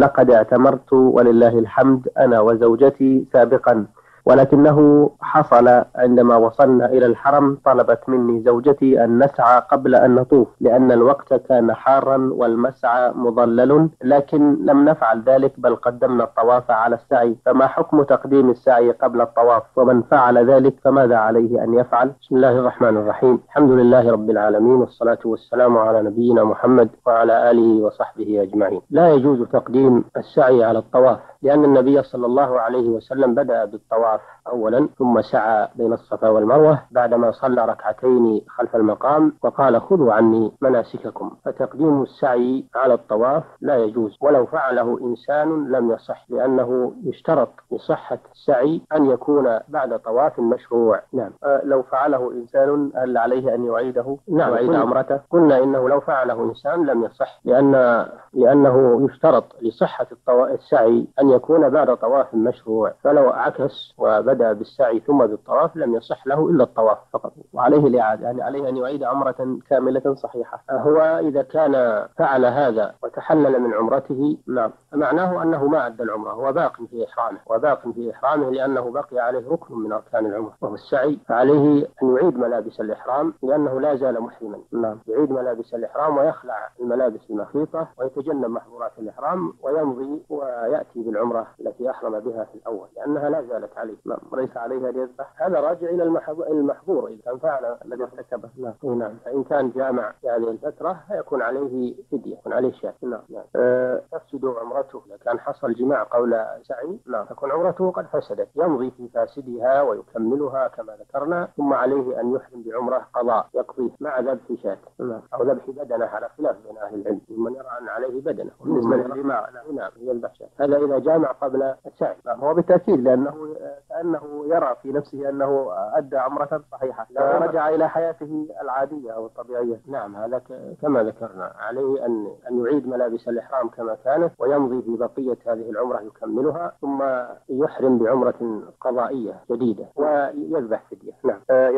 لقد اعتمرت ولله الحمد أنا وزوجتي سابقا، ولكنه حصل عندما وصلنا إلى الحرم طلبت مني زوجتي أن نسعى قبل أن نطوف لأن الوقت كان حارا والمسعى مظلل، لكن لم نفعل ذلك بل قدمنا الطواف على السعي. فما حكم تقديم السعي قبل الطواف؟ ومن فعل ذلك فماذا عليه أن يفعل؟ بسم الله الرحمن الرحيم. الحمد لله رب العالمين، والصلاة والسلام على نبينا محمد وعلى آله وصحبه أجمعين. لا يجوز تقديم السعي على الطواف لأن النبي صلى الله عليه وسلم بدأ بالطواف أولا ثم سعى بين الصفا والمروة بعدما صلى ركعتين خلف المقام وقال خذوا عني مناسككم، فتقديم السعي على الطواف لا يجوز ولو فعله إنسان لم يصح، لأنه يشترط لصحة السعي أن يكون بعد طواف مشروع. نعم. لو فعله إنسان هل عليه أن يعيده؟ نعم، يعيد عمرته. قلنا إنه لو فعله إنسان لم يصح لأنه يشترط لصحة السعي أن يكون بعد طواف مشروع، فلو عكس وبدأ بالسعي ثم بالطواف لم يصح له إلا الطواف فقط، وعليه الإعادة، يعني عليه أن يعيد عمرة كاملة صحيحة. هو إذا كان فعل هذا وتحلل من عمرته نعم معناه أنه ما أدى العمرة، هو باق في إحرامه لأنه بقي عليه ركن من أركان العمرة وهو السعي، فعليه أن يعيد ملابس الإحرام لأنه لا زال محرما. نعم، يعيد ملابس الإحرام ويخلع الملابس المخيطة ويتجنب محظورات الإحرام ويمضي ويأتي العمرة التي أحرم بها في الأول لأنها لا زالت عليه، ليس عليها ليذبح. هذا راجع إلى المحظور إذا كان فعل الذي ارتكبه. نعم. فإن كان جامع يعني الفترة يكون عليه فدية، يكون عليه شيء. نعم. تفسد عمرته إذا كان حصل جماع قول سعي. نعم. تكون عمرته قد فسدت، يمضي في فاسدها ويكملها كما ذكرنا، ثم عليه أن يحرم بعمرة قضاء يقضيه مع ذبح شاة أو ذبح بدنة، على خلاف بين أهل العلم، من يرى أن عليه بدنة ومن يرى نعم يذبح شاة. هذا إذا جامع قبل السعي، هو بالتأكيد لأنه يرى في نفسه أنه أدى عمرة صحيحة، لا رجع إلى حياته العادية أو الطبيعية. نعم، هذا كما ذكرنا عليه أن يعيد ملابس الإحرام كما كانت ويمضي في بقية هذه العمرة يكملها، ثم يحرم بعمرة قضائية جديدة ويذبح فدية. نعم.